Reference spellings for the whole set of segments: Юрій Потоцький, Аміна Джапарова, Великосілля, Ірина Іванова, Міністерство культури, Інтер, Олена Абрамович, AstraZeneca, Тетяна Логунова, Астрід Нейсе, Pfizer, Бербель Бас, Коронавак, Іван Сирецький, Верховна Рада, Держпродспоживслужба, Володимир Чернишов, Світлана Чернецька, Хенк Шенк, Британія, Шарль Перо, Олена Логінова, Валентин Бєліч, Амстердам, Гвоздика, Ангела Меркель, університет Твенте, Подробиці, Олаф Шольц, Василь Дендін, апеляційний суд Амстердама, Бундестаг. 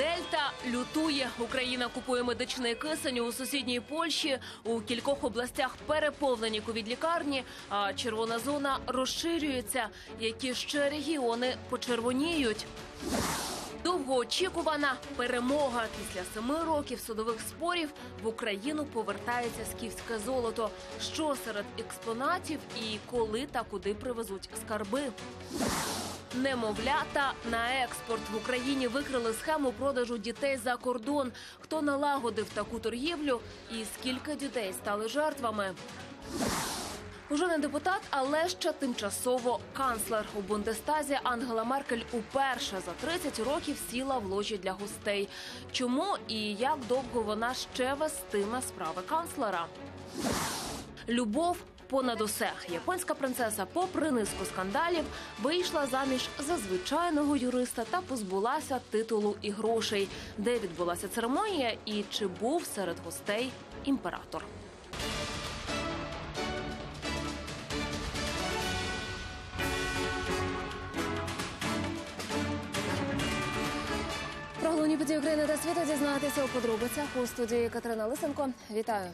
Дельта лютує. Україна купує медичний кисень у сусідній Польщі. У кількох областях переповнені ковід-лікарні, а червона зона розширюється. Які ще регіони почервоніють? Довгоочікувана перемога. Після 7 років судових спорів в Україну повертається скіфське золото. Що серед експонатів і коли та куди привезуть скарби? Немовлята на експорт. В Україні викрили схему продажу дітей за кордон. Хто налагодив таку торгівлю і скільки дітей стали жертвами? Уже не депутат, але ще тимчасово канцлер. У Бундестазі Ангела Меркель уперше за 30 років сіла в ложі для гостей. Чому і як довго вона ще вестиме справи канцлера? Любов понад усе. Японська принцеса, попри низку скандалів, вийшла заміж за звичайного юриста та позбулася титулу і грошей. Де відбулася церемонія і чи був серед гостей імператор? Про головні події України та світу дізнаєтеся у подробицях. У студії Тетяна Логунова. Вітаю.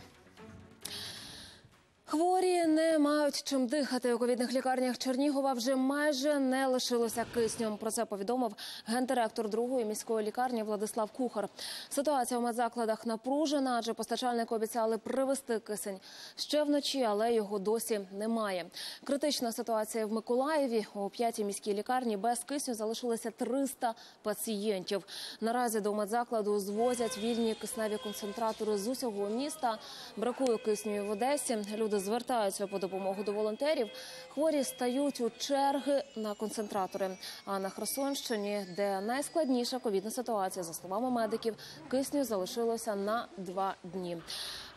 Хворі не мають чим дихати. У ковідних лікарнях Чернігова вже майже не лишилося кисню. Про це повідомив гендиректор 2-ї міської лікарні Владислав Кухар. Ситуація у медзакладах напружена, адже постачальники обіцяли привезти кисень ще вночі, але його досі немає. Критична ситуація в Миколаєві. У 5-й міській лікарні без кисню залишилося 300 пацієнтів. Наразі до медзакладу звозять вільні кисневі концентратори з усього міста. Бракує кисню і в Одесі. Люди звертаються по допомогу до волонтерів. Хворі стають у черги на концентратори. А на Херсонщині, де найскладніша ковідна ситуація, за словами медиків, кисню залишилося на 2 дні.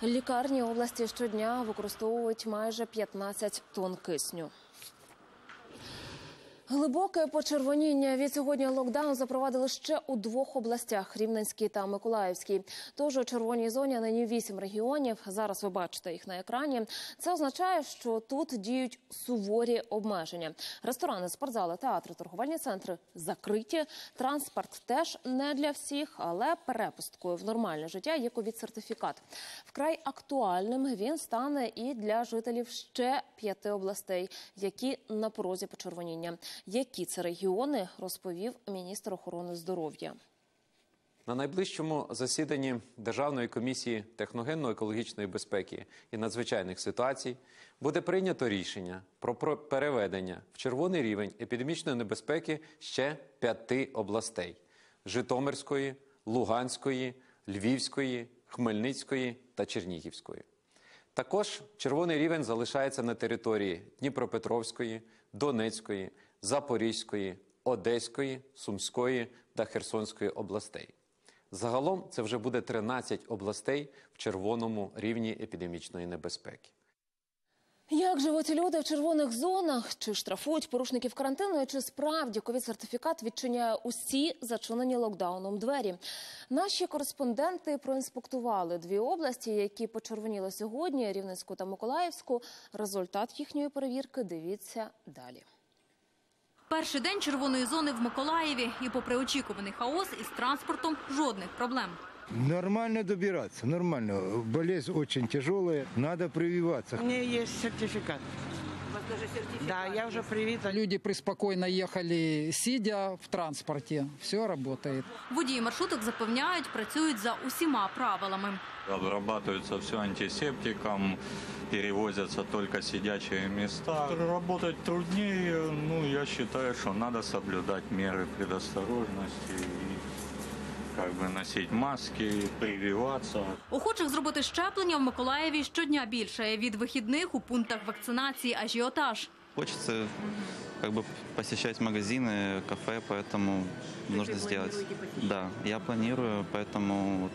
Лікарні області щодня використовують майже 15 тонн кисню. Глибоке почервоніння. Відсьогодні локдаун запровадили ще у 2 областях – Рівненській та Миколаївській. Тож у червоній зоні нині 8 регіонів. Зараз ви бачите їх на екрані. Це означає, що тут діють суворі обмеження. Ресторани, спортзали, театри, торговельні центри закриті. Транспорт теж не для всіх, але перепусткою в нормальне життя є ковід-сертифікат. Вкрай актуальним він стане і для жителів ще 5 областей, які на порозі почервоніння. Які це регіони, розповів міністр охорони здоров'я. На найближчому засіданні Державної комісії техногенно-екологічної безпеки і надзвичайних ситуацій буде прийнято рішення про переведення в червоний рівень епідемічної небезпеки ще 5 областей – Житомирської, Луганської, Львівської, Хмельницької та Чернігівської. Також червоний рівень залишається на території Дніпропетровської, Донецької, Запорізької, Одеської, Сумської та Херсонської областей. Загалом це вже буде 13 областей в червоному рівні епідемічної небезпеки. Як живуть люди в червоних зонах? Чи штрафують порушників карантину? І чи справді ковід-сертифікат відчиняє усі зачинені локдауном двері? Наші кореспонденти проінспектували 2 області, які почервоніли сьогодні – Рівненську та Миколаївську. Результат їхньої перевірки дивіться далі. Перший день червоної зони в Миколаєві. І попри очікуваний хаос, із транспортом жодних проблем. Нормально добираться, нормально. Болезнь очень тяжелая, надо прививаться. У меня есть сертификат. Да, я уже привита. Люди преспокойно ехали, сидя в транспорте. Все работает. Водії маршруток запевняють, працюють за усіма правилами. Обрабатывается все антисептиком, перевозятся только сидячие места. Работать труднее, ну, я считаю, что надо соблюдать меры предосторожности. Носити маски, прививатися. Охочих зробити щеплення в Миколаєві щодня більше. Від вихідних у пунктах вакцинації ажіотаж. Хочеться посещати магазини, кафе, тому потрібно зробити. Так, я планую, тому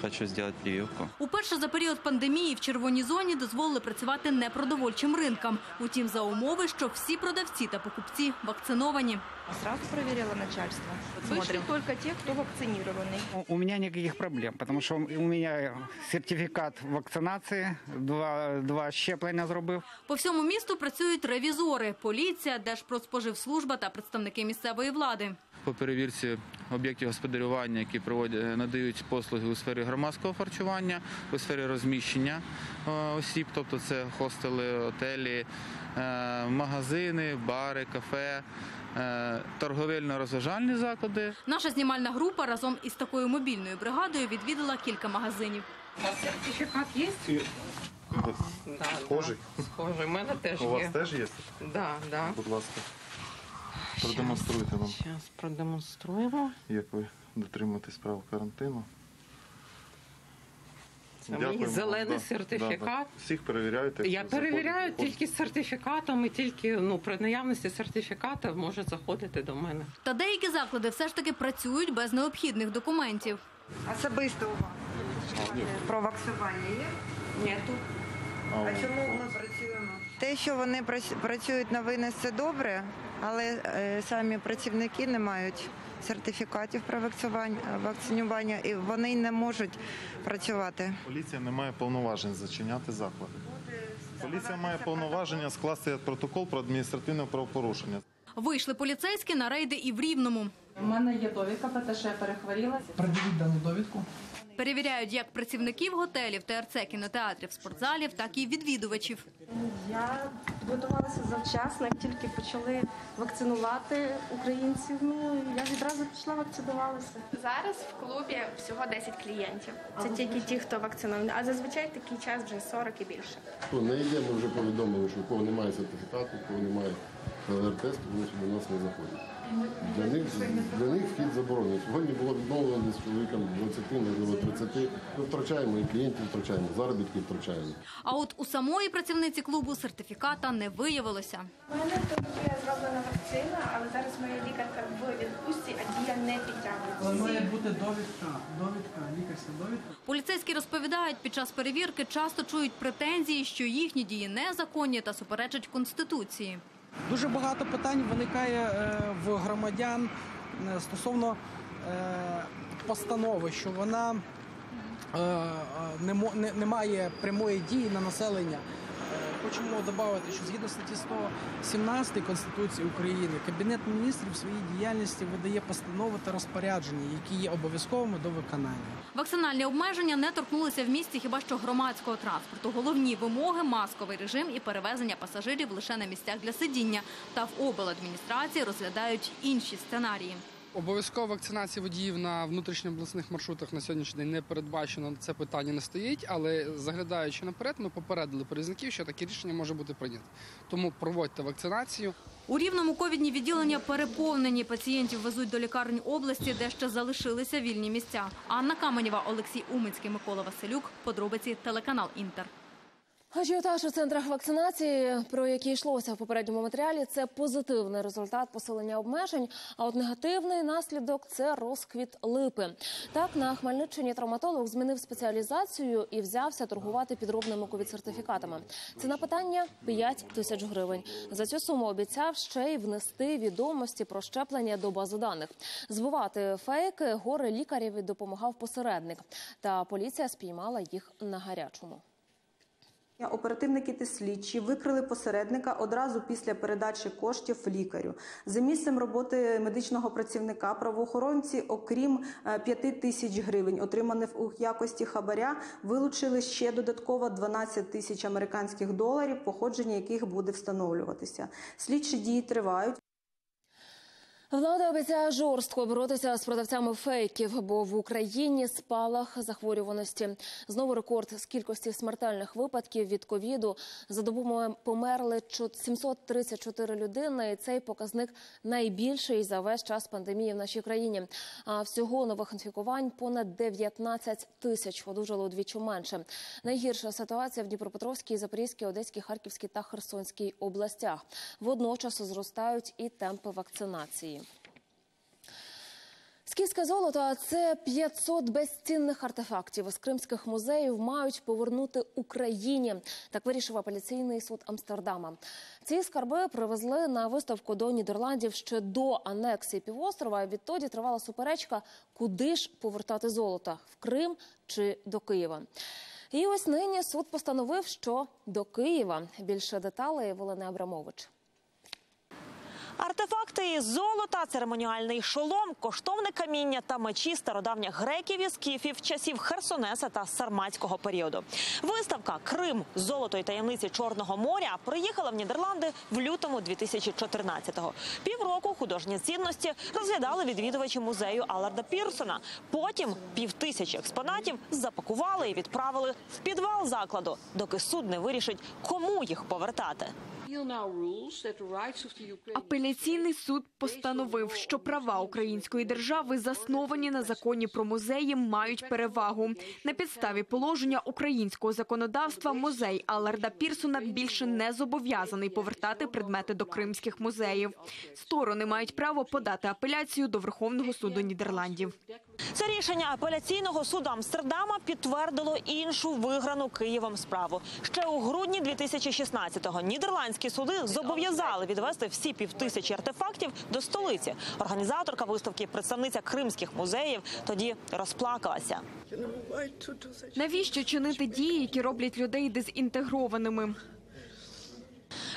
хочу зробити прививку. Уперше за період пандемії в червоній зоні дозволили працювати непродовольчим ринкам. Утім, за умови, що всі продавці та покупці вакциновані. Сразу проверила начальство. Вышли только те, кто вакцинированный. У меня никаких проблем, потому что у меня сертификат вакцинации, 2 щеплення зробив. По всьому місту працюють ревізори, поліція, Держпродспоживслужба та представники місцевої влади. по перевірці об'єктів господарювання, які надають послуги у сфері громадського харчування, у сфері розміщення осіб, тобто це хостели, готелі, магазини, бари, кафе, торговельно-розважальні заклади. Наша знімальна група разом із такою мобільною бригадою відвідала кілька магазинів. У вас сертифікат є? Схожий? Схожий, у мене теж є. У вас теж є? Так. Будь ласка, продемонструйте нам. Зараз продемонструємо. Як ви дотримуєтесь правил карантину. Мій зелений сертифікат. Всіх перевіряєте? Я перевіряю тільки з сертифікатом і тільки при наявності сертифіката може заходити до мене. Та деякі заклади все ж таки працюють без необхідних документів. Особисто у вас про вакцинування є? Ні. А чому ми працюємо? Те, що вони працюють на винос, це добре, але самі працівники не мають сертифікатів про вакцинування і вони не можуть працювати. Поліція не має повноважень зачиняти заклади. Поліція має повноваження скласти протокол про адміністративне правопорушення. Вийшли поліцейські на рейди і в Рівному. У мене є довідка про те, що я перехворіла. Придивіть дану довідку. Перевіряють як працівників готелів, ТРЦ, кінотеатрів, спортзалів, так і відвідувачів. Я готувалася завчасно, як тільки почали вакцинувати українців, я відразу пішла вакцинувалася. Зараз в клубі всього 10 клієнтів. Це тільки ті, хто вакцинований, а зазвичай такий час вже 40 і більше. Не йде, ми вже повідомили, що у кого немає сертифікату, у кого немає ПЛР-тесту, вони до нас не заходять. Для них вхід заборонений. Сьогодні було відновлено з чоловіком 20-30. Ми втрачаємо і клієнтів втрачаємо, заробітки втрачаємо. А от у самої працівниці клубу сертифіката не виявилося. У мене тут є зроблена вакцина, але зараз моя лікарка в відпустці, а дія не підтягується. Має бути довідка, лікарська довідка. Поліцейські розповідають, під час перевірки часто чують претензії, що їхні дії незаконні та суперечать Конституції. Дуже багато питань виникає в громадян стосовно постанови, що вона не має прямої дії на населення. Хочемо додати, що згідно статті 117 Конституції України Кабінет міністрів в своїй діяльності видає постанови та розпорядження, які є обов'язковими до виконання. Вакцинальні обмеження не торкнулися в місті хіба що громадського транспорту. Головні вимоги – масковий режим і перевезення пасажирів лише на місцях для сидіння. Та в обладміністрації розглядають інші сценарії. Обов'язкова вакцинація водіїв на внутрішньообласних маршрутах на сьогоднішній день не передбачено, це питання не стоїть, але заглядаючи наперед, ми попередили перевізників, що таке рішення може бути прийнято. Тому проводьте вакцинацію. У Рівному ковідні відділення переповнені. Пацієнтів везуть до лікарень області, де ще залишилися вільні місця. Анна Каменєва, Олексій Умицький, Микола Василюк. Подробиці телеканал «Інтер». Ажіотаж у центрах вакцинації, про які йшлося в попередньому матеріалі, це позитивний результат посилення обмежень, а от негативний наслідок – це розквіт липи. Так, на Хмельниччині травматолог змінив спеціалізацію і взявся торгувати підробними ковід-сертифікатами. Ціна питання – 5 тисяч гривень. За цю суму обіцяв ще й внести відомості про щеплення до бази даних. Збивати фейки горе лікарів допомагав посередник. Та поліція спіймала їх на гарячому. Оперативники та слідчі викрили посередника одразу після передачі коштів лікарю. За місцем роботи медичного працівника правоохоронці, окрім 5 тисяч гривень, отриманих у якості хабаря, вилучили ще додатково 12 тисяч американських доларів, походження яких буде встановлюватися. Слідчі дії тривають. Влада обіцяє жорстко боротися з продавцями фейків, бо в Україні спалах захворюваності. Знову рекорд з кількості смертельних випадків від ковіду. За добу померли 734 людини, і цей показник найбільший за весь час пандемії в нашій країні. А всього нових інфікувань понад 19 тисяч, одужало удвічі менше. Найгірша ситуація в Дніпропетровській, Запорізькій, Одеській, Харківській та Херсонській областях. Водночас зростають і темпи вакцинації. Скіфське золото – це 500 безцінних артефактів із кримських музеїв мають повернути Україні. Так вирішив апеляційний суд Амстердама. Ці скарби привезли на виставку до Нідерландів ще до анексії півострова. Відтоді тривала суперечка, куди ж повертати золото – в Крим чи до Києва. І ось нині суд постановив, що до Києва. Більше деталей Олени Абрамович. Артефакти із золота, церемоніальний шолом, коштовне каміння та мечі стародавніх греків і скіфів часів Херсонеса та Сарматського періоду. Виставка «Крим. Золото і таємниці Чорного моря» приїхала в Нідерланди в лютому 2014-го. Півроку художні цінності розглядали відвідувачі музею Алларда Пірсона. Потім 5000 експонатів запакували і відправили в підвал закладу, доки суд не вирішить, кому їх повертати. Апеляційний суд постановив, що права української держави, засновані на законі про музеї, мають перевагу. На підставі положення українського законодавства музей Алларда Пірсона більше не зобов'язаний повертати предмети до кримських музеїв. Сторони мають право подати апеляцію до Верховного суду Нідерландів. Це рішення апеляційного суду Амстердама підтвердило іншу виграну Києвом справу. Ще у грудні 2016-го нідерландські суди зобов'язали відвести всі 5000 артефактів до столиці. Організаторка виставки, представниця кримських музеїв, тоді розплакалася. Навіщо чинити дії, які роблять людей дезінтегрованими?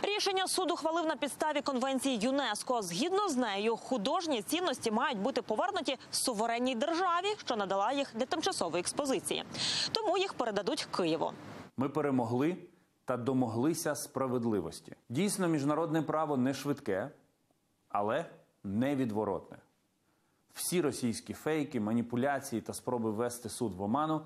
Рішення суд ухвалив на підставі Конвенції ЮНЕСКО. Згідно з нею, художні цінності мають бути повернуті суверенній державі, що надала їх для тимчасової експозиції. Тому їх передадуть Києву. Ми перемогли та домоглися справедливості. Дійсно, міжнародне право не швидке, але невідворотне. Всі російські фейки, маніпуляції та спроби ввести суд в оману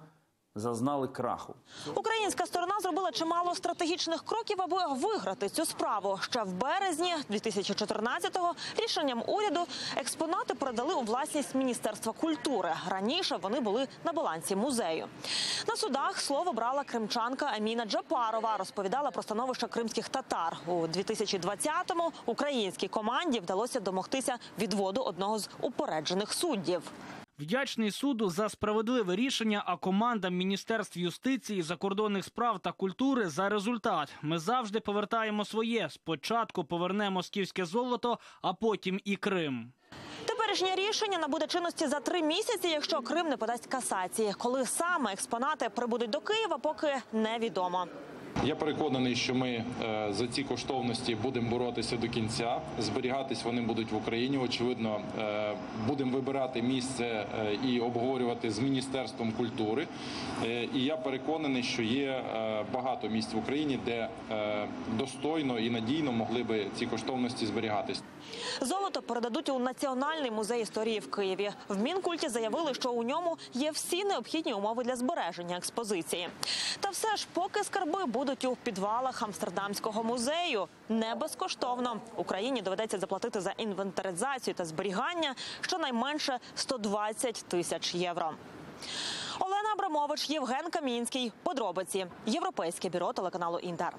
зазнали краху. Українська сторона зробила чимало стратегічних кроків, аби виграти цю справу. Ще в березні 2014-го рішенням уряду експонати передали у власність Міністерства культури. Раніше вони були на балансі музею. На судах слово брала кримчанка Аміна Джапарова. Розповідала про становище кримських татар. У 2020-му українській команді вдалося домогтися відводу одного з упереджених суддів. Вдячний суду за справедливе рішення, а командам Міністерств юстиції, закордонних справ та культури за результат. Ми завжди повертаємо своє. Спочатку повернемо скіфське золото, а потім і Крим. Теперішнє рішення набуде чинності за 3 місяці, якщо Крим не подасть касації. Коли саме експонати прибудуть до Києва, поки невідомо. Я переконаний, що ми за ці коштовності будемо боротися до кінця. Зберігатись вони будуть в Україні. Очевидно, будемо вибирати місце і обговорювати з Міністерством культури. І я переконаний, що є багато місць в Україні, де достойно і надійно могли би ці коштовності зберігатись. Золото передадуть у Національний музей історії в Києві. В Мінкульті заявили, що у ньому є всі необхідні умови для збереження експозиції. Та все ж, поки скарби будуть у підвалах Амстердамського музею, не безкоштовно. Україні доведеться заплатити за інвентаризацію та зберігання щонайменше 120 000 євро. Олена Абрамович, Євген Камінський. Подробиці. Європейське бюро телеканалу «Інтер».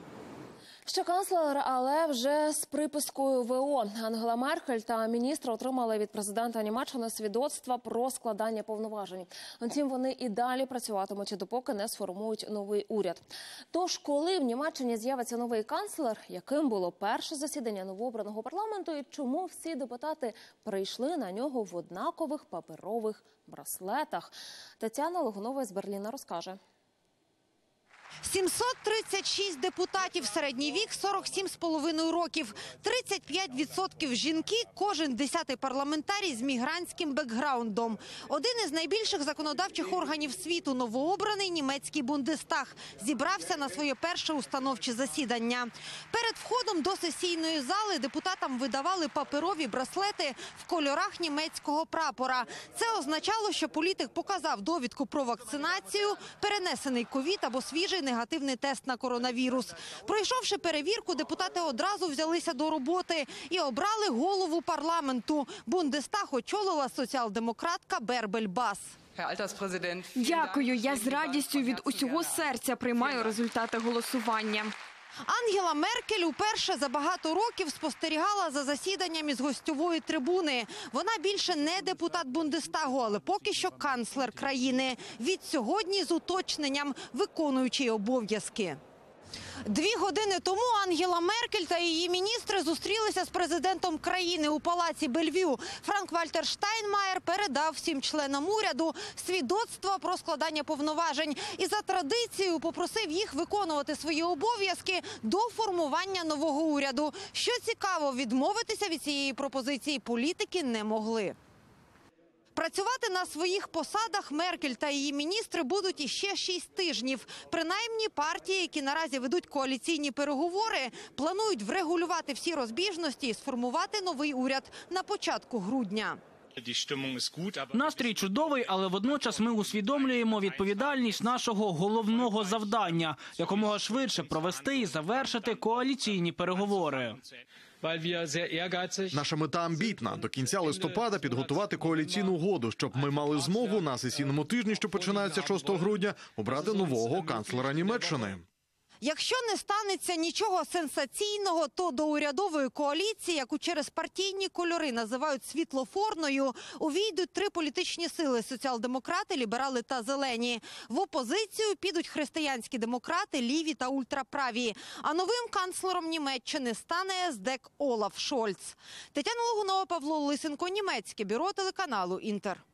Ще канцлер, але вже з припискою ВО. Ангела Меркель та міністри отримали від президента Німеччини свідоцтва про складання повноважень. Втім, вони і далі працюватимуть, допоки не сформують новий уряд. Тож, коли в Німеччині з'явиться новий канцлер, яким було перше засідання новообраного парламенту і чому всі депутати прийшли на нього в однакових паперових браслетах? Тетяна Логунова з Берліна розкаже. 736 депутатів, середній вік 47,5 років, 35% жінки, кожен 10-й парламентарій з мігрантським бекграундом. Один із найбільших законодавчих органів світу, новообраний німецький Бундестаг, зібрався на своє перше установче засідання. Перед входом до сесійної зали депутатам видавали паперові браслети в кольорах німецького прапора. Це означало, що політик показав довідку про вакцинацію, перенесений ковід або свіжий негативний тест на коронавірус. Пройшовши перевірку, депутати одразу взялися до роботи і обрали голову парламенту. Бундестаг очолила соціал-демократка Бербель Бас. Дякую, я з радістю від усього серця приймаю результати голосування. Ангела Меркель уперше за багато років спостерігала за засіданням із гостьової трибуни. Вона більше не депутат Бундестагу, але поки що канцлер країни. Від сьогодні з уточненням, виконуючий обов'язки. Дві години тому Ангела Меркель та її міністри зустрілися з президентом країни у палаці Бельвю. Франк Вальтер Штайнмаєр передав всім членам уряду свідоцтва про складання повноважень і за традицією попросив їх виконувати свої обов'язки до формування нового уряду. Що цікаво, відмовитися від цієї пропозиції політики не могли. Працювати на своїх посадах Меркель та її міністри будуть іще 6 тижнів. Принаймні партії, які наразі ведуть коаліційні переговори, планують врегулювати всі розбіжності і сформувати новий уряд на початку грудня. Настрій чудовий, але водночас ми усвідомлюємо відповідальність нашого головного завдання – якомога швидше провести і завершити коаліційні переговори. Наша мета амбітна – до кінця листопада підготувати коаліційну угоду, щоб ми мали змогу на сесійному тижні, що починається 6 грудня, обрати нового канцлера Німеччини. Якщо не станеться нічого сенсаційного, то до урядової коаліції, яку через партійні кольори називають світлофорною, увійдуть 3 політичні сили – соціал-демократи, ліберали та зелені. В опозицію підуть християнські демократи, ліві та ультраправі. А новим канцлером Німеччини стане ЕСДЕК Олаф Шольц. Тетяна Логунова, Павло Лисенко, Німецьке бюро телеканалу «Інтер».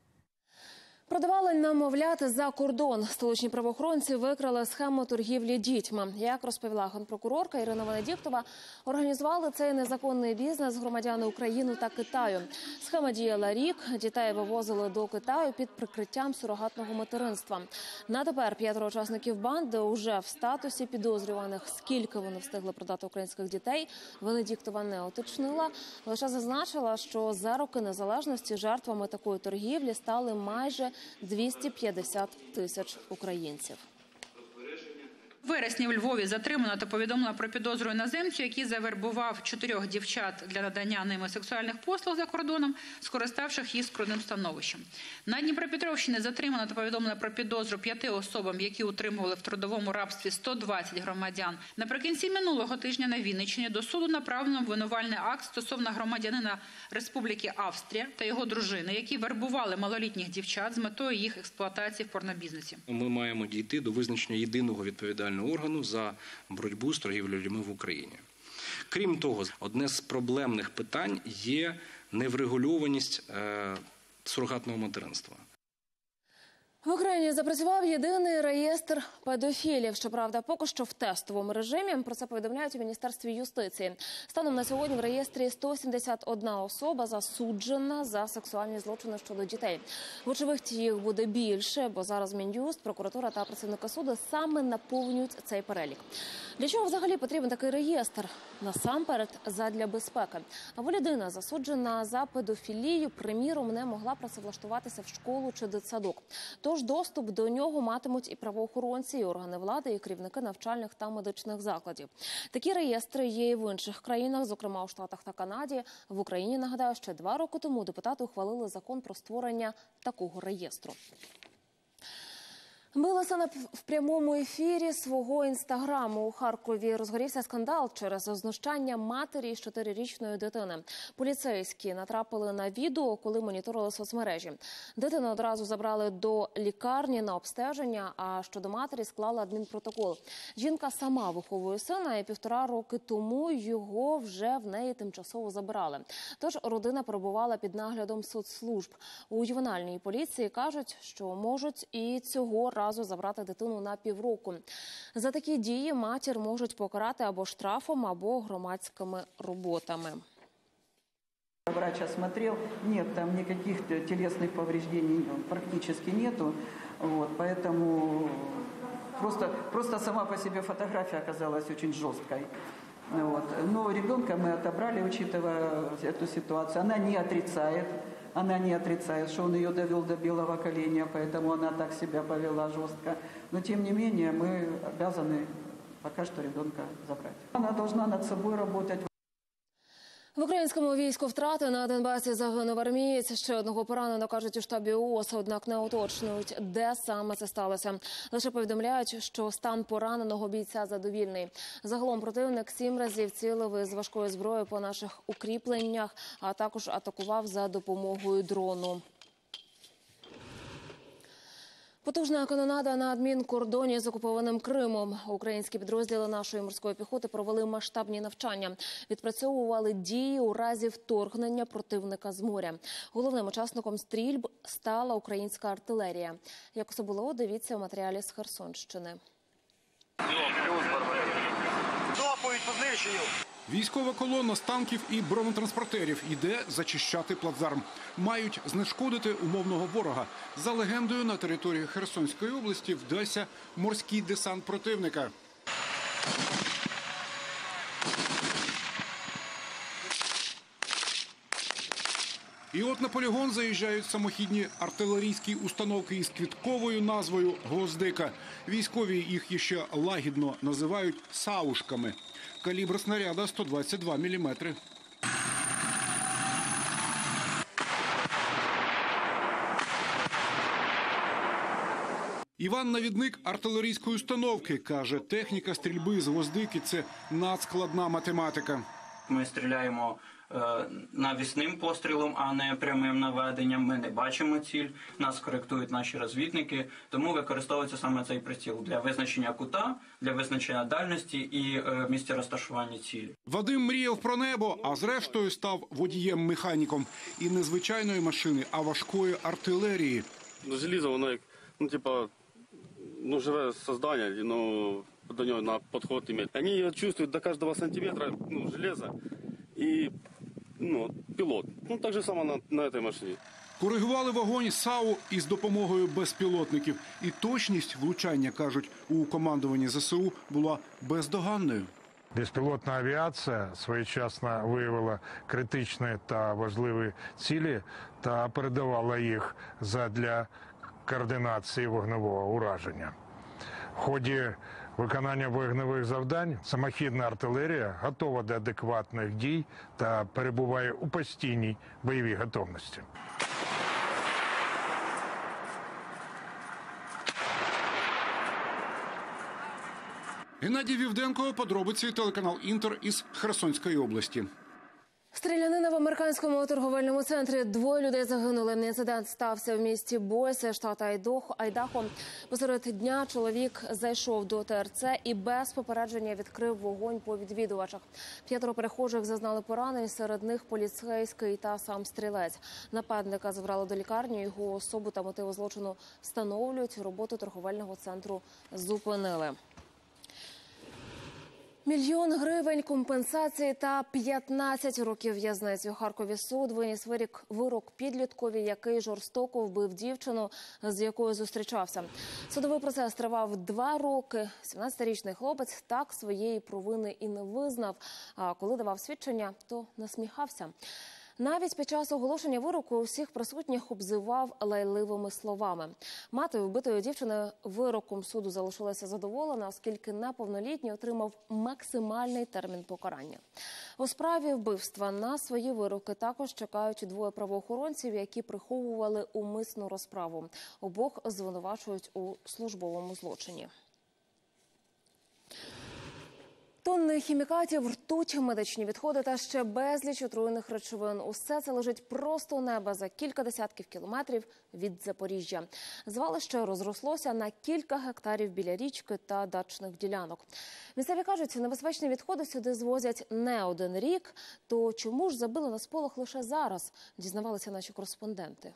Продавали немовлят за кордон. Столичні правоохоронці викрили схему торгівлі дітьми. Як розповіла генпрокурорка Ірина Венедіктова, організували цей незаконний бізнес громадяни України та Китаю. Схема діяла рік, дітей вивозили до Китаю під прикриттям сурогатного материнства. На тепер 5 учасників банди уже в статусі підозрюваних. Скільки вони встигли продати українських дітей, Венедіктова не уточнила. Лише зазначила, що за роки незалежності жертвами такої торгівлі стали майже 250 тисяч українців. У вересні у Львові затримано та повідомлено про підозру іноземцю, який завербував 4 дівчат для надання ними сексуальних послуг за кордоном, скориставшись їх скрутним становищем. На Дніпропетровщині затримано та повідомлено про підозру 5 особам, які утримували в трудовому рабстві 120 громадян. Наприкінці минулого тижня на Вінниччині до суду направлено обвинувальний акт стосовно громадянина Республіки Австрія та його дружини, які вербували малолітніх дівчат з метою їх експлуатації в порнобізнесі. Ми маємо дійти до визначення єдиного відповідального органу за боротьбу з торгівлею людьми в Україні. Крім того, одне з проблемних питань є неврегульованість сурогатного материнства. В Україні запрацював єдиний реєстр педофілів. Щоправда, поки що в тестовому режимі. Про це повідомляють у Міністерстві юстиції. Станом на сьогодні в реєстрі 171 особа засуджена за сексуальні злочини щодо дітей. Вочевидь, їх буде більше, бо зараз Мін'юст, прокуратура та працівники суду саме наповнюють цей перелік. Для чого взагалі потрібен такий реєстр? Насамперед, задля безпеки. Або людина, засуджена за педофілію, приміром, не могла працевлаштуватися в школу чи дитсадок. Тож доступ до нього матимуть і правоохоронці, і органи влади, і керівники навчальних та медичних закладів. Такі реєстри є і в інших країнах, зокрема у Штатах та Канаді. В Україні, нагадаю, ще 2 роки тому депутати ухвалили закон про створення такого реєстру. Билася в прямому ефірі свого інстаграму. У Харкові розгорівся скандал через знущання матері з 4-річної дитини. Поліцейські натрапили на відео, коли моніторили соцмережі. Дитину одразу забрали до лікарні на обстеження, а щодо матері склали адмінпротокол. Жінка сама виховує сина, і 1,5 роки тому його вже в неї тимчасово забирали. Тож родина перебувала під наглядом соцслужб. У ювенальній поліції кажуть, що можуть і цього разу забрати дитину на півроку. За такі дії матір можуть покарати або штрафом, або громадськими роботами. Врач осмотрел, нет, там никаких телесных повреждений практически нету, вот, поэтому просто сама по себе фотография оказалась очень жесткой. Вот. Но ребенка мы отобрали, учитывая эту ситуацию. Она не отрицает, что он ее довел до белого коленя, поэтому она так себя повела жестко. Но тем не менее мы обязаны пока что ребенка забрать. Она должна над собой работать. В українському війську втрати на Донбасі загинув армієць. Ще одного поранено, кажуть у штабі ООС, однак не уточнюють, де саме це сталося. Лише повідомляють, що стан пораненого бійця задовільний. Загалом противник 7 разів цілив із важкої зброї по наших укріпленнях, а також атакував за допомогою дрону. Потужна канонада на адмінкордоні з окупованим Кримом. Українські підрозділи нашої морської піхоти провели масштабні навчання. Відпрацьовували дії у разі вторгнення противника з моря. Головним учасником стрільб стала українська артилерія. Як це було, дивіться у матеріалі з Херсонщини. Доповідь по знищенню. Військова колона з танків і бронетранспортерів іде зачищати плацдарм. Мають знешкодити умовного ворога. За легендою, на території Херсонської області вдасться морський десант противника. І от на полігон заїжджають самохідні артилерійські установки із квітковою назвою «Гвоздика». Військові їх іще лагідно називають «саушками». Калібр снаряда – 122 міліметри. Іван – навідник артилерійської установки. Каже, техніка стрільби з «Гвоздики» – це надскладна математика. Ми стріляємо навісним пострілом, а не прямим наведенням. Ми не бачимо ціль, нас коректують наші розвідники. Тому використовується саме цей приціл для визначення кута, для визначення дальності і місця розташування цілі. Вадим мріяв про небо, а зрештою став водієм-механіком. І не звичайної машини, а важкої артилерії. Желізо, воно як, живе створіння, до нього на підход мати. Вони її відчувають до кожного сантиметра, железо. І пілот. Так же само на цій машині. Коригували вогонь САУ із допомогою безпілотників. І точність влучання, кажуть, у командуванні ЗСУ була бездоганною. Безпілотна авіація своєчасно виявила критичні та важливі цілі та передавала їх задля координації вогневого ураження. В ході виконання вогневих завдань самохідна артилерія готова до адекватних дій та перебуває у постійній бойовій готовності. Геннадій Вівденко, подробиці, телеканал «Інтер» із Херсонської області. Стрілянина в американському торговельному центрі. Двоє людей загинули. Інцидент стався в місті Бойсе, штат Айдахо. Посеред дня чоловік зайшов до ТРЦ і без попередження відкрив вогонь по відвідувачах. 5 перехожих зазнали поранень, серед них поліцейський та сам стрілець. Нападника забрали до лікарні, його особу та мотиви злочину встановлюють. Роботу торговельного центру зупинили. 1 мільйон гривень компенсації та 15 років в'язниці. У Харкові суд виніс вирок підліткові, який жорстоко вбив дівчину, з якою зустрічався. Судовий процес тривав 2 роки. 17-річний хлопець так своєї провини і не визнав, а коли давав свідчення, то насміхався. Навіть під час оголошення вироку усіх присутніх обзивав лайливими словами. Мати вбитої дівчини вироком суду залишилася задоволена, оскільки неповнолітній отримав максимальний термін покарання. У справі вбивства на свої вироки також чекають 2 правоохоронців, які приховували умисну розправу. Обох звинувачують у службовому злочині. Тонни хімікатів, ртуть, медичні відходи та ще безліч отруйних речовин. Усе це лежить просто у неба за кілька десятків кілометрів від Запоріжжя. Звалище розрослося на кілька гектарів біля річки та дачних ділянок. Місцеві кажуть, небезпечні відходи сюди звозять не 1 рік. То чому ж забили на сполох лише зараз, дізнавалися наші кореспонденти.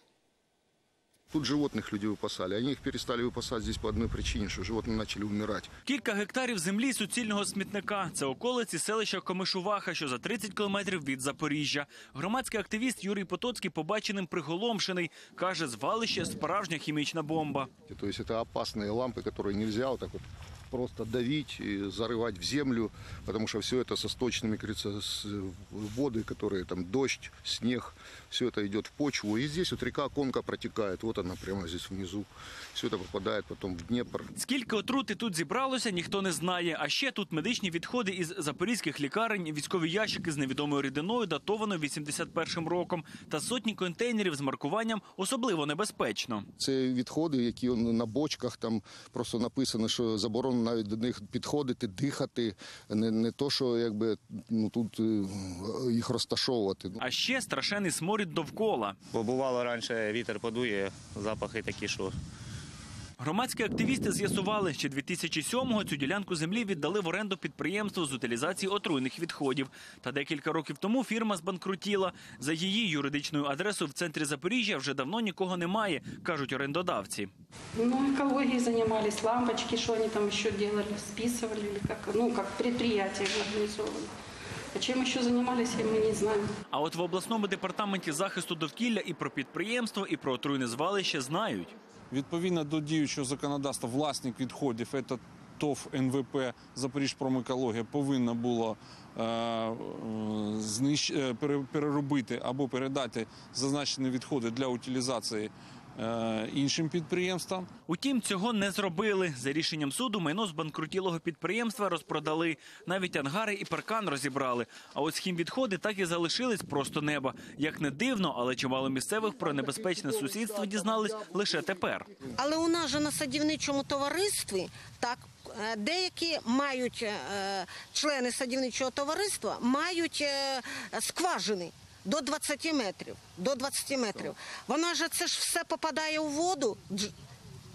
Тут животных люди выпасали. Они их перестали выпасать здесь по одной причине, что животные начали умирать. Кілька гектарів землі суцільного смітника. Це околиці селища Комишуваха, що за 30 кілометрів від Запоріжжя. Громадський активіст Юрій Потоцький побаченим приголомшений. Каже, звалище – справжня хімічна бомба. Тобто це опасні лампи, які не можна отак от просто давить, зарывать в землю, потому что все это со сточными, кажется, воды, которые там дождь, снег, все это идет в почву. И здесь вот река Конка протекает, вот она прямо здесь внизу. Все это попадает потом в Днепр. Скільки отрути тут зібралося, ніхто не знає. А ще тут медичні відходи із запорізьких лікарень, військові ящики з невідомою рідиною, датованою 81-м роком, та сотні контейнерів з маркуванням особливо небезпечно. Це відходи, які на бочках, там просто написано, що заборонено навіть до них підходити, дихати, не то, що тут їх розташовувати. А ще страшенний сморід довкола. Бо бувало раніше вітер подує, запахи такі, що Громадські активісти з'ясували, що 2007-го цю ділянку землі віддали в оренду підприємству з утилізації отруйних відходів. Та декілька років тому фірма збанкрутіла. За її юридичною адресою в центрі Запоріжжя вже давно нікого немає, кажуть орендодавці. Ну, екологією займалися, лампочки, що вони там ще робили, списували, як підприємство організовано. А чим ще займалися, ми не знаємо. А от в обласному департаменті захисту довкілля і про підприємство, і про отруйне звалище знають. Відповідно до діючого законодавства, власник відходів, це ТОВ НВП «Запоріжпромекологія», повинна була переробити або передати зазначені відходи для утилізації іншим підприємствам. Утім, цього не зробили. За рішенням суду майно збанкрутілого підприємства розпродали. Навіть ангари і паркан розібрали. А ось хімвідходи так і залишились просто неба. Як не дивно, але чимало місцевих про небезпечне сусідство дізнались лише тепер. Але у нас же на садівничому товаристві так деякі мають, члени садівничого товариства мають скважини. До 20 метрів, до 20 метрів. Вона ж це ж все попадає у воду,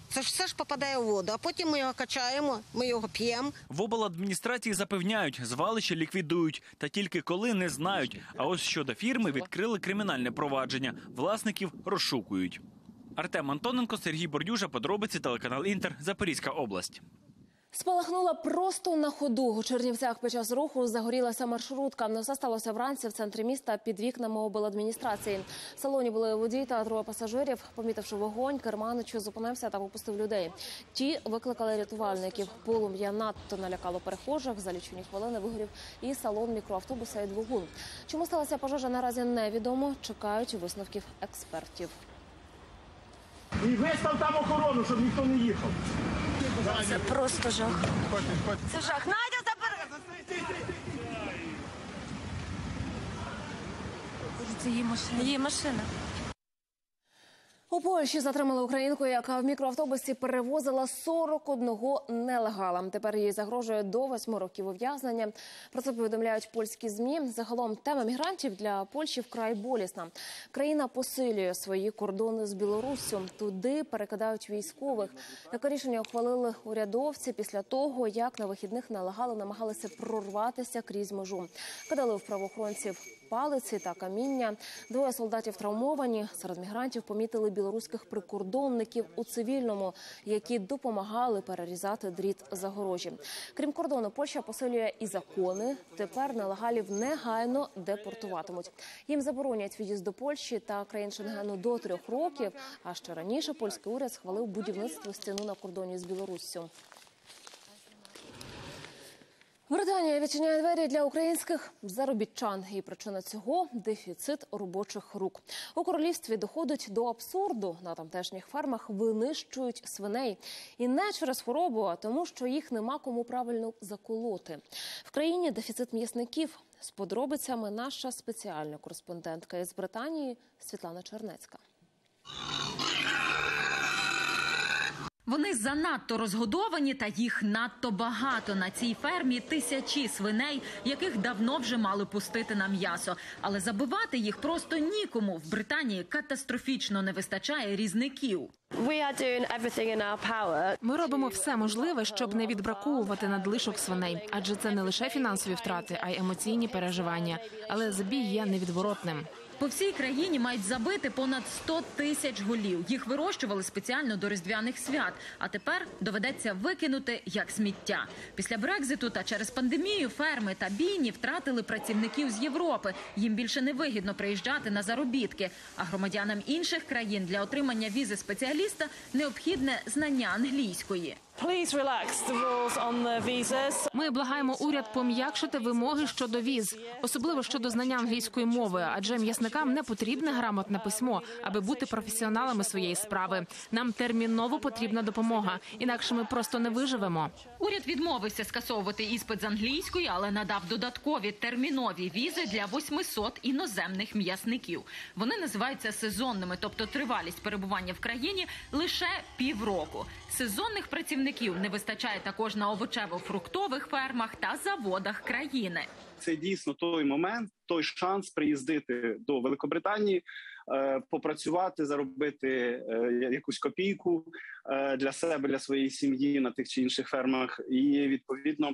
це ж все ж попадає у воду, а потім ми його качаємо, ми його п'ємо. В обладміністрації запевняють, звалище ліквідують, та тільки коли не знають. А ось щодо фірми відкрили кримінальне провадження, власників розшукують. Артем Антоненко, Сергій Бордюжа, подробиці, телеканал Інтер, Запорізька область. Спалахнула просто на ходу. У Чернівцях під час руху загорілася маршрутка. Але все сталося вранці в центрі міста під вікнами обладміністрації. В салоні були водій та троє пасажирів. Помітивши вогонь, керманич зупинився та попустив людей. Ті викликали рятувальників. Полум'я надто налякало перехожих. За лічені хвилини вигорів і салон мікроавтобуса, і двигун. Чому сталася пожежа, наразі невідомо. Чекають висновків експертів. І вистав там охорону, щоб ніхто не їхав. Це просто жах. Це жах. Надя, забери! Це її машина. Її машина. У Польщі затримали українку, яка в мікроавтобусі перевозила 41 нелегала. Тепер їй загрожує до 8 років ув'язнення. Про це повідомляють польські ЗМІ. Загалом тема мігрантів для Польщі вкрай болісна. Країна посилює свої кордони з Білоруссю. Туди перекидають військових. Таке рішення ухвалили урядовці після того, як на вихідних нелегали намагалися прорватися крізь межу. Кидали в правоохоронців палиці та каміння. Двоє солдатів травмовані. Серед мігрантів помітили білоруських прикордонників у цивільному, які допомагали перерізати дріт загорожі. Крім кордону, Польща посилює і закони. Тепер нелегалів негайно депортуватимуть. Їм заборонять в'їзд до Польщі та країн Шенгену до 3 років. А ще раніше польський уряд схвалив будівництво стіни на кордоні з Білоруссю. Британія відчиняє двері для українських заробітчан. І причина цього – дефіцит робочих рук. У королівстві доходить до абсурду. На тамтешніх фермах винищують свиней. І не через хворобу, а тому, що їх нема кому правильно заколоти. В країні дефіцит м'ясників. З подробицями наша спеціальна кореспондентка із Британії Світлана Чернецька. Вони занадто розгодовані та їх надто багато. На цій фермі тисячі свиней, яких давно вже мали пустити на м'ясо. Але забивати їх просто нікому. В Британії катастрофічно не вистачає різників. Ми робимо все можливе, щоб не відбраковувати надлишок свиней. Адже це не лише фінансові втрати, а й емоційні переживання. Але забій є невідворотним. По всій країні мають забити понад 100 тисяч голів. Їх вирощували спеціально до різдвяних свят. А тепер доведеться викинути як сміття. Після Брекзиту та через пандемію ферми та бійні втратили працівників з Європи. Їм більше не вигідно приїжджати на заробітки. А громадянам інших країн для отримання візи спеціаліста необхідне знання англійської. Ми благаємо уряд пом'якшити вимоги щодо віз, особливо щодо знання англійської мови, адже м'ясникам не потрібне грамотне письмо, аби бути професіоналами своєї справи. Нам терміново потрібна допомога, інакше ми просто не виживемо. Уряд відмовився скасовувати іспит з англійської, але надав додаткові термінові візи для 800 іноземних м'ясників. Вони називаються сезонними, тобто тривалість перебування в країні лише півроку. Сезонних працівників не вистачає також на овочево-фруктових фермах та заводах країни. Це дійсно той момент, той шанс приїздити до Великобританії, попрацювати, заробити якусь копійку, для себе, для своєї сім'ї на тих чи інших фермах, і відповідно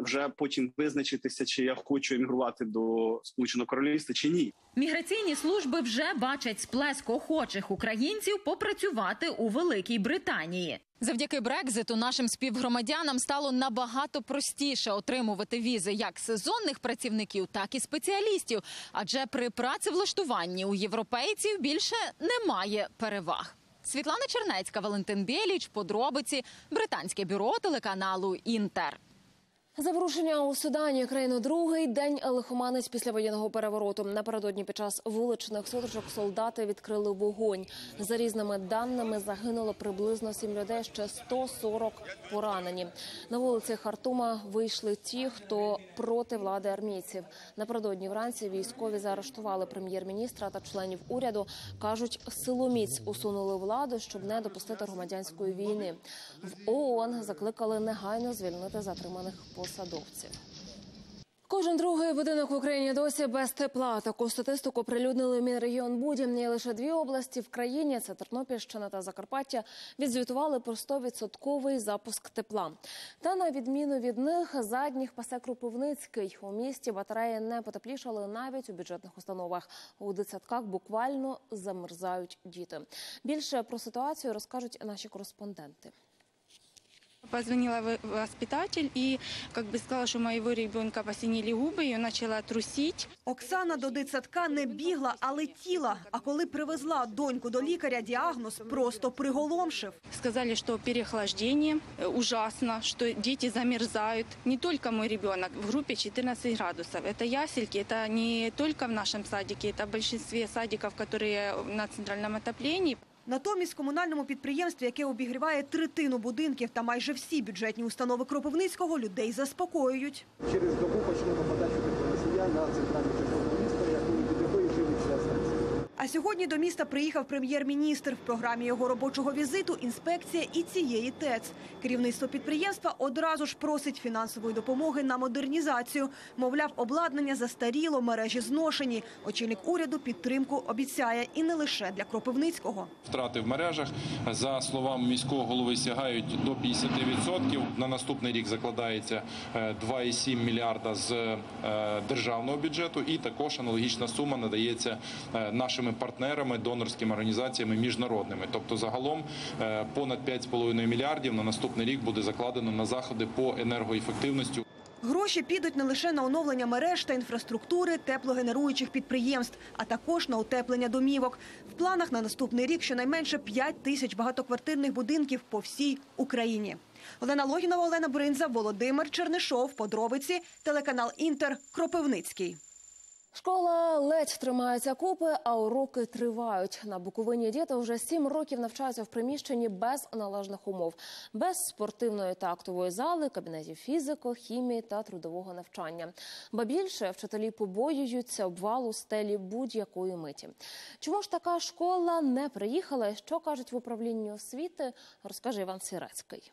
вже потім визначитися, чи я хочу емігрувати до Сполученого Королівства чи ні. Міграційні служби вже бачать сплеск охочих українців попрацювати у Великій Британії. Завдяки Брекзиту нашим співгромадянам стало набагато простіше отримувати візи як сезонних працівників, так і спеціалістів. Адже при працевлаштуванні у європейців більше немає переваг. Світлана Чернецька, Валентин Бєліч, подробиці, британське бюро телеканалу «Інтер». За порушення у Судані країну другий день лихоманець після воєнного перевороту. Напередодні під час вуличних сутичок солдати відкрили вогонь. За різними даними загинуло приблизно 7 людей, ще 140 поранені. На вулиці Хартума вийшли ті, хто проти влади армійців. Напередодні вранці військові заарештували прем'єр-міністра та членів уряду. Кажуть, силоміць усунули владу, щоб не допустити громадянської війни. В ООН закликали негайно звільнити затриманих полонених. Кожен другий будинок в Україні досі без тепла. Таку статистику прилюднили Мінрегіонбуді. І лише дві області в країні – це Тернопільщина та Закарпаття – відзвітували про 100% запуск тепла. Та на відміну від них задніх пасе Кропивницький. У місті батареї не потеплішали навіть у бюджетних установах. У дитсадках буквально замерзають діти. Більше про ситуацію розкажуть наші кореспонденти. Позвонила воспитатель и сказала, что моего ребенка посинели губы, ее начала трусить. Оксана до дитсадка не бігла, а летіла. А коли привезла доньку до лікаря, діагноз просто приголомшив. Сказали, что переохлаждение ужасно, что дети замерзают. Не только мой ребенок, в группе 14 градусов. Это ясельки, это не только в нашем садике, это в большинстве садиков, которые на центральном отоплении. Натомість комунальному підприємстві, яке обігріває третину будинків та майже всі бюджетні установи Кропивницького, людей заспокоюють. Через добу почнемо подачу теплоносія на центральну частину міста, яку і живиться станція. А сьогодні до міста приїхав прем'єр-міністр. В програмі його робочого візиту – інспекція і цієї ТЕЦ. Керівництво підприємства одразу ж просить фінансової допомоги на модернізацію. Мовляв, обладнання застаріло, мережі зношені. Очільник уряду підтримку обіцяє, і не лише для Кропивницького. Втрати в мережах, за словами міського голови, сягають до 50%. На наступний рік закладається 2,7 мільярда з державного бюджету, і також аналогічна сума надається нашим партнерами, донорськими організаціями міжнародними. Тобто загалом понад 5,5 мільярдів на наступний рік буде закладено на заходи по енергоефективності. Гроші підуть не лише на оновлення мереж та інфраструктури теплогенеруючих підприємств, а також на утеплення домівок. В планах на наступний рік щонайменше 5 тисяч багатоквартирних будинків по всій Україні. Олена Логінова, Олена Бринза, Володимир Чернишов. Подробиці, телеканал «Інтер», Кропивницький. Школа ледь тримається купи, а уроки тривають. На Буковині діти вже 7 років навчаються в приміщенні без належних умов. Без спортивної та актової зали, кабінетів фізико, хімії та трудового навчання. Ба більше, вчителі побоюються обвалу стелі будь-якої миті. Чому ж така школа не приїхала і що кажуть в управлінні освіти, розкаже Іван Сирецький.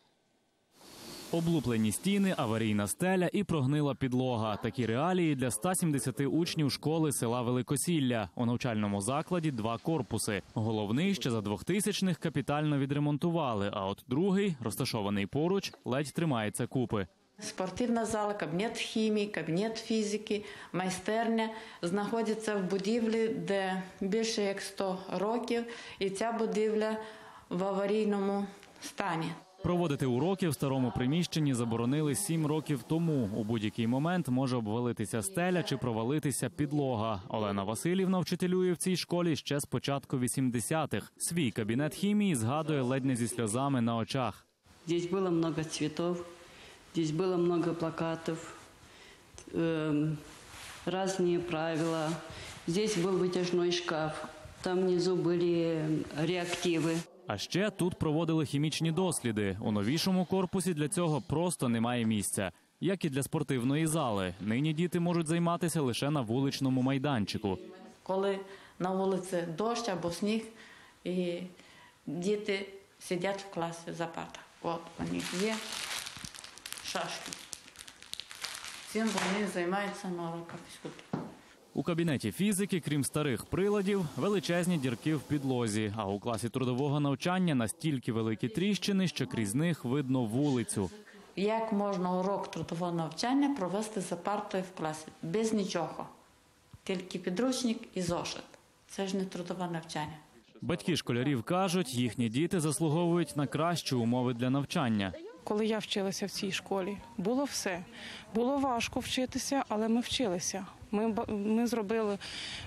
Облуплені стіни, аварійна стеля і прогнила підлога. Такі реалії для 170 учнів школи села Великосілля. У навчальному закладі 2 корпуси. Головний ще за 2000-х капітально відремонтували, а от другий, розташований поруч, ледь тримається купи. Спортивна зала, кабінет хімії, кабінет фізики, майстерня знаходяться в будівлі, де більше як 100 років, і ця будівля в аварійному стані. Проводити уроки в старому приміщенні заборонили 7 років тому. У будь-який момент може обвалитися стеля чи провалитися підлога. Олена Васильівна вчителює в цій школі ще з початку 80-х. Свій кабінет хімії згадує ледь не зі сльозами на очах. Тут було багато цвітів, тут було багато плакатів, різні правила. Тут був витяжний шкаф, там внизу були реактиви. А ще тут проводили хімічні досліди. У новішому корпусі для цього просто немає місця. Як і для спортивної зали. Нині діти можуть займатися лише на вуличному майданчику. Коли на вулиці дощ або сніг, і діти сидять в класі за партою. От у них є шашки. Цим вони займаються на уроках фізкультури. У кабінеті фізики, крім старих приладів, величезні дірки в підлозі, а у класі трудового навчання настільки великі тріщини, що крізь них видно вулицю. Як можна урок трудового навчання провести за партою в класі? Без нічого. Тільки підручник і зошит. Це ж не трудове навчання. Батьки школярів кажуть, їхні діти заслуговують на кращі умови для навчання. Коли я вчилася в цій школі, було все. Було важко вчитися, але ми вчилися. Ми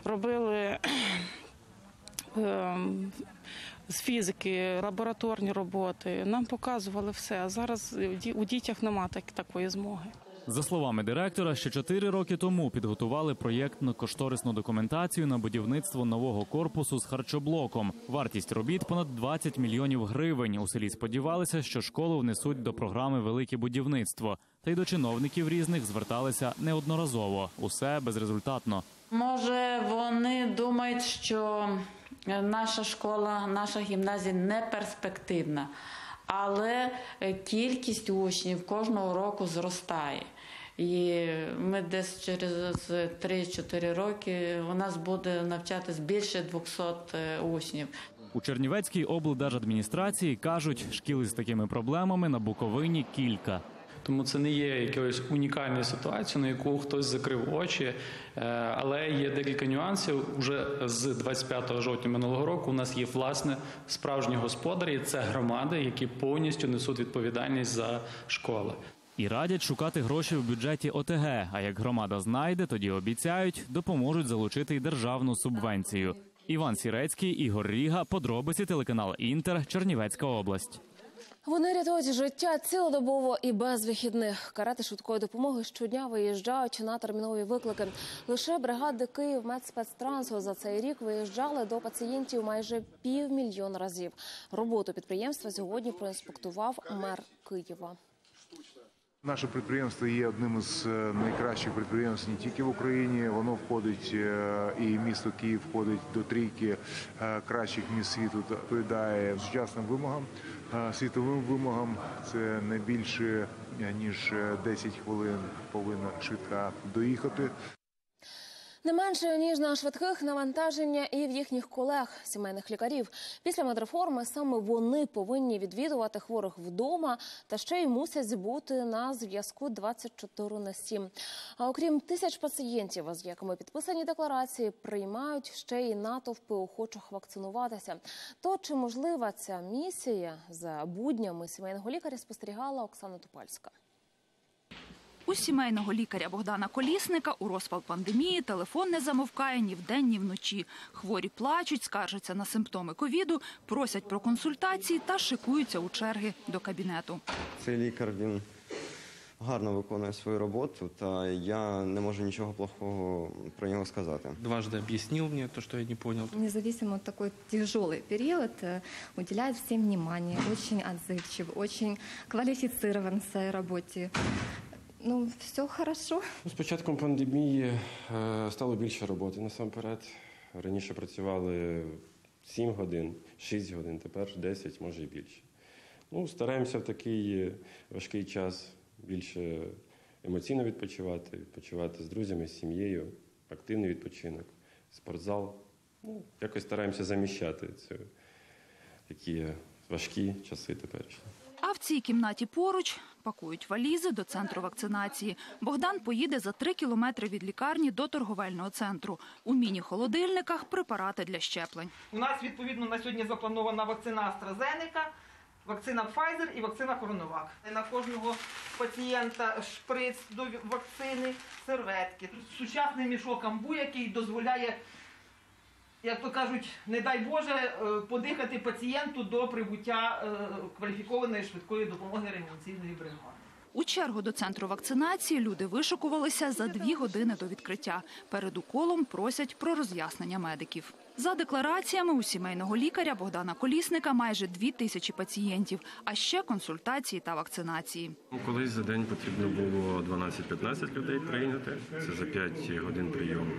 робили з фізики, лабораторні роботи, нам показували все, а зараз у дітях немає такої змоги. За словами директора, ще 4 роки тому підготували проєктно-кошторисну документацію на будівництво нового корпусу з харчоблоком. Вартість робіт – понад 20 мільйонів гривень. У селі сподівалися, що школу внесуть до програми «Велике будівництво». Та й до чиновників різних зверталися неодноразово. Усе безрезультатно. Може, вони думають, що наша школа, наша гімназія не перспективна. Але кількість учнів кожного року зростає. І ми десь через 3-4 роки у нас буде навчатись більше 200 учнів. У Чернівецькій облдержадміністрації кажуть, шкіл з такими проблемами на Буковині кілька. Тому це не є якоюсь унікальною ситуацією, на яку хтось закрив очі, але є декілька нюансів. Уже з 25 жовтня минулого року у нас є, власне, справжні господарі, це громади, які повністю несуть відповідальність за школи. І радять шукати гроші в бюджеті ОТГ, а як громада знайде, тоді обіцяють, допоможуть залучити й державну субвенцію. Іван Сирецький, Ігор Ріга, подробиці, телеканал «Інтер», Чернівецька область. Вони рятують життя цілодобово і без вихідних. Карети швидкої допомоги щодня виїжджають на термінові виклики. Лише бригади «Київ-Медспецтрансу» за цей рік виїжджали до пацієнтів майже 500 000 разів. Роботу підприємства сьогодні проінспектував мер Києва. Наше підприємство є одним із найкращих підприємств не тільки в Україні. Воно входить, і місто Київ входить до трійки кращих міст світу, відповідає сучасним вимогам, світовим вимогам. Це не більше, ніж 10 хвилин повинна швидка доїхати. Не менше, ніж на швидких, навантаження і в їхніх колег, сімейних лікарів. Після медреформи саме вони повинні відвідувати хворих вдома та ще й мусять бути на зв'язку 24/7. А окрім тисяч пацієнтів, з якими підписані декларації, приймають ще й натовпи охочих вакцинуватися. То чи можлива ця місія, за буднями сімейного лікаря спостерігала Оксана Тупальська. У сімейного лікаря Богдана Колісника у розпал пандемії телефон не замовкає ні вдень, ні вночі. Хворі плачуть, скаржаться на симптоми ковіду, просять про консультації та шикуються у черги до кабінету. Цей лікар, він гарно виконує свою роботу, та я не можу нічого плохого про нього сказати. Дважды об'яснив мені те, що я не понял. Независимо від такий тяжкий період, уділяє всім внимание, дуже відзивчив, дуже кваліфіцирован в своїй роботі. Ну, все хорошо. З початком пандемії стало більше роботи насамперед. Раніше працювали 7 годин, 6 годин, тепер 10, може і більше. Ну, стараємося в такий важкий час більше емоційно відпочивати, відпочивати з друзями, з сім'єю, активний відпочинок, спортзал. Ну, якось стараємося заміщати ці такі важкі часи теперішні. А в цій кімнаті поруч пакують валізи до центру вакцинації. Богдан поїде за 3 кілометри від лікарні до торговельного центру. У міні-холодильниках препарати для щеплень. У нас, відповідно, на сьогодні запланована вакцина AstraZeneca, вакцина Pfizer і вакцина Коронавак. На кожного пацієнта шприц до вакцини, серветки. Сучасний мішок амбу, який дозволяє, як то кажуть, не дай Боже, подихати пацієнту до прибуття кваліфікованої швидкої допомоги реанімаційної бригади. У чергу до центру вакцинації люди вишикувалися за 2 години до відкриття. Перед уколом просять про роз'яснення медиків. За деклараціями у сімейного лікаря Богдана Колісника майже 2000 пацієнтів, а ще консультації та вакцинації. Колись за день потрібно було 12-15 людей прийняти, це за 5 годин прийому.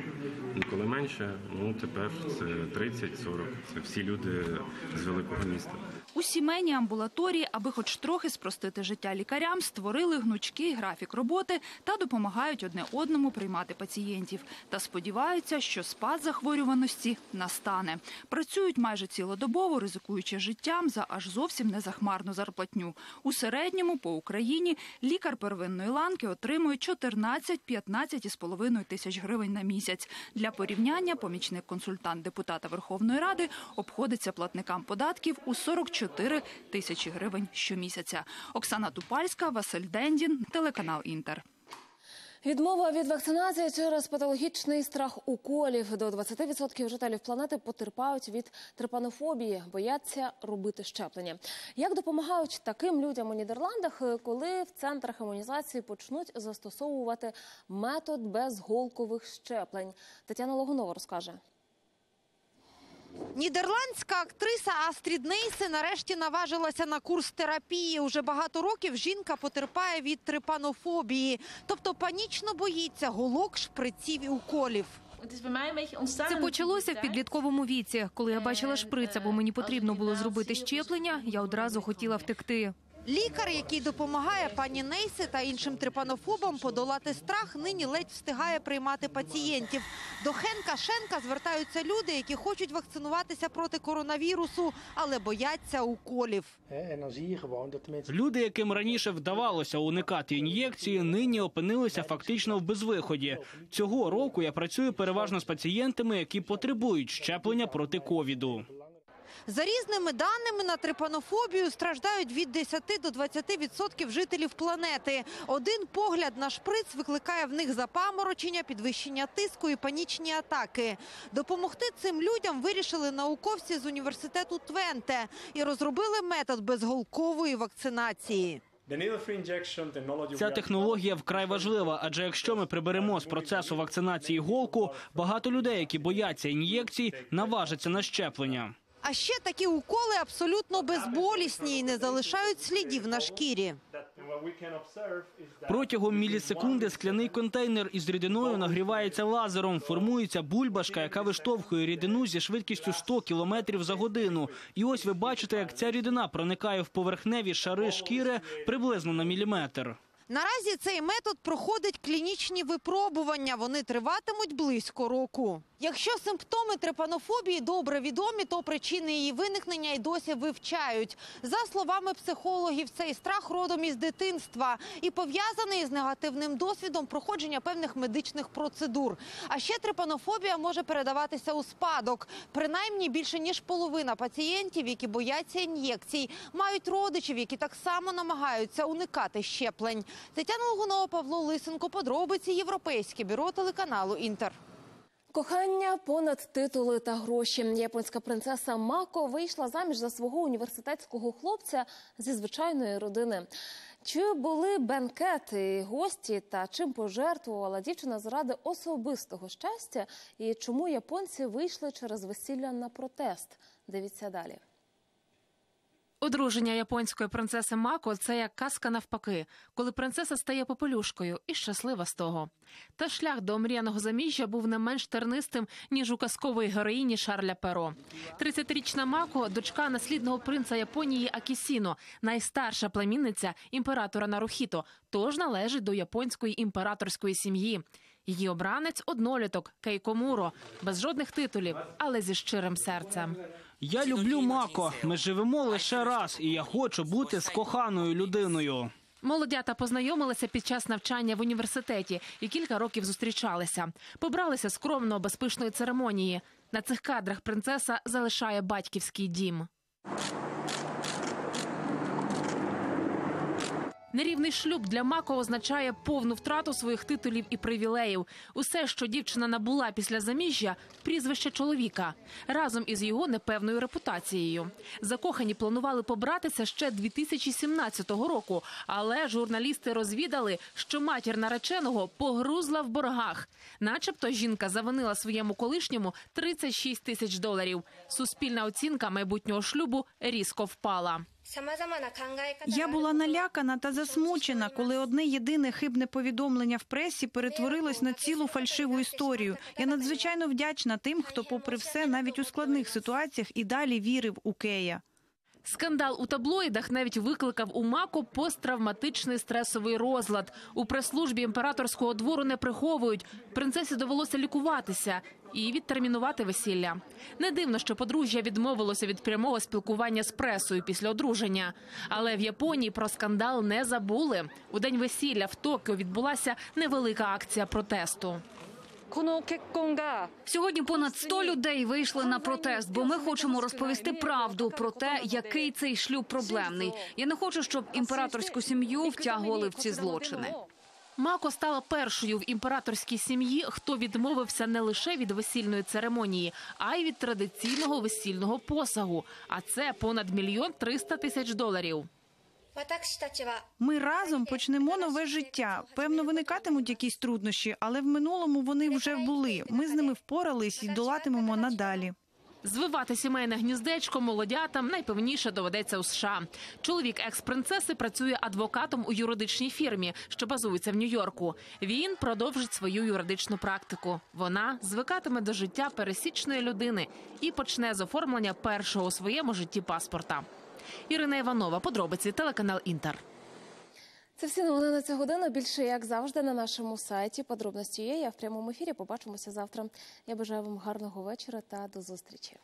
Коли менше, тепер це 30-40, це всі люди з великого міста. У сімейній амбулаторії, аби хоч трохи спростити життя лікарям, створили гнучкий графік роботи та допомагають одне одному приймати пацієнтів. Та сподіваються, що спад захворюваності настане. Працюють майже цілодобово, ризикуючи життям за аж зовсім незахмарну зарплатню. У середньому по Україні лікар первинної ланки отримує 14-15,5 тисяч гривень на місяць. Для порівняння, помічник-консультант депутата Верховної Ради обходиться платникам податків у 44 тисячі гривень щомісяця. Оксана Тупальська, Василь Дендін, телеканал «Інтер». Відмова від вакцинації через патологічний страх уколів. До 20% жителів планети потерпають від трепанофобії, бояться робити щеплення. Як допомагають таким людям у Нідерландах, коли в центрах імунізації почнуть застосовувати метод безголкових щеплень? Тетяна Логунова розкаже. Нідерландська актриса Астрід Нейсе нарешті наважилася на курс терапії. Уже багато років жінка потерпає від трепанофобії, тобто панічно боїться голок, шприців і уколів. Це почалося в підлітковому віці. Коли я бачила шприц, або мені потрібно було зробити щеплення, я одразу хотіла втекти. Лікар, який допомагає пані Нейсе та іншим трепанофобам подолати страх, нині ледь встигає приймати пацієнтів. До Хенка Шенка звертаються люди, які хочуть вакцинуватися проти коронавірусу, але бояться уколів. Люди, яким раніше вдавалося уникати ін'єкції, нині опинилися фактично в безвиході. Цього року я працюю переважно з пацієнтами, які потребують щеплення проти ковіду. За різними даними, на трепанофобію страждають від 10 до 20% жителів планети. Один погляд на шприц викликає в них запаморочення, підвищення тиску і панічні атаки. Допомогти цим людям вирішили науковці з університету Твенте і розробили метод безголкової вакцинації. Ця технологія вкрай важлива, адже якщо ми приберемо з процесу вакцинації голку, багато людей, які бояться ін'єкцій, наважаться на щеплення. А ще такі уколи абсолютно безболісні і не залишають слідів на шкірі. Протягом мілісекунди скляний контейнер із рідиною нагрівається лазером, формується бульбашка, яка виштовхує рідину зі швидкістю 100 км за годину. І ось ви бачите, як ця рідина проникає в поверхневі шари шкіри приблизно на міліметр. Наразі цей метод проходить клінічні випробування. Вони триватимуть близько року. Якщо симптоми трепанофобії добре відомі, то причини її виникнення й досі вивчають. За словами психологів, цей страх родом із дитинства і пов'язаний із негативним досвідом проходження певних медичних процедур. А ще трепанофобія може передаватися у спадок. Принаймні більше ніж половина пацієнтів, які бояться ін'єкцій, мають родичів, які так само намагаються уникати щеплень. Тетяна Логунова, Павло Лисенко, подробиці, Європейське бюро телеканалу «Інтер». Кохання понад титули та гроші. Японська принцеса Мако вийшла заміж за свого університетського хлопця зі звичайної родини. Чи були бенкети, гості та чим пожертвувала дівчина заради особистого щастя? І чому японці вийшли через весілля на протест? Дивіться далі. Одруження японської принцеси Мако – це як казка навпаки, коли принцеса стає попелюшкою і щаслива з того. Та шлях до омріяного заміжжя був не менш тернистим, ніж у казкової героїні Шарля Перо. 30-річна Мако – дочка наслідного принца Японії Акісіно, найстарша племінниця імператора Нарухіто, тож належить до японської імператорської сім'ї. Її обранець – одноліток Кейкомуро, без жодних титулів, але зі щирим серцем. Я люблю Мако. Ми живемо лише раз, і я хочу бути з коханою людиною. Молодята познайомилися під час навчання в університеті і кілька років зустрічалися. Побралися скромно, без пишної церемонії. На цих кадрах принцеса залишає батьківський дім. Нерівний шлюб для Мако означає повну втрату своїх титулів і привілеїв. Усе, що дівчина набула після заміжжя – прізвище чоловіка, разом із його непевною репутацією. Закохані планували побратися ще 2017 року, але журналісти розвідали, що матір нареченого погрузла в боргах. Начебто жінка завинила своєму колишньому $36 тисяч. Суспільна оцінка майбутнього шлюбу різко впала. Я була налякана та засмучена, коли одне єдине хибне повідомлення в пресі перетворилось на цілу фальшиву історію. Я надзвичайно вдячна тим, хто попри все, навіть у складних ситуаціях, і далі вірив у Кея. Скандал у таблоїдах навіть викликав у Мако посттравматичний стресовий розлад. У прес-службі імператорського двору не приховують. Принцесі довелося лікуватися і відтермінувати весілля. Не дивно, що подружжя відмовилося від прямого спілкування з пресою після одруження. Але в Японії про скандал не забули. У день весілля в Токіо відбулася невелика акція протесту. Сьогодні понад 100 людей вийшли на протест, бо ми хочемо розповісти правду про те, який цей шлюб проблемний. Я не хочу, щоб імператорську сім'ю втягували в ці злочини. Мако стала першою в імператорській сім'ї, хто відмовився не лише від весільної церемонії, а й від традиційного весільного посагу. А це понад $1 300 000. Ми разом почнемо нове життя. Певно, виникатимуть якісь труднощі, але в минулому вони вже були. Ми з ними впорались і долатимемо надалі. Звивати сімейне гніздечко молодятам найпевніше доведеться у США. Чоловік екс-принцеси працює адвокатом у юридичній фірмі, що базується в Нью-Йорку. Він продовжить свою юридичну практику. Вона звикатиме до життя пересічної людини і почне з оформлення першого у своєму житті паспорта. Ірина Іванова, подробиці, телеканал «Інтер». Це всі новини на цю годину. Більше, як завжди, на нашому сайті. Подробності є. Я в прямому ефірі. Побачимося завтра. Я бажаю вам гарного вечора та до зустрічі.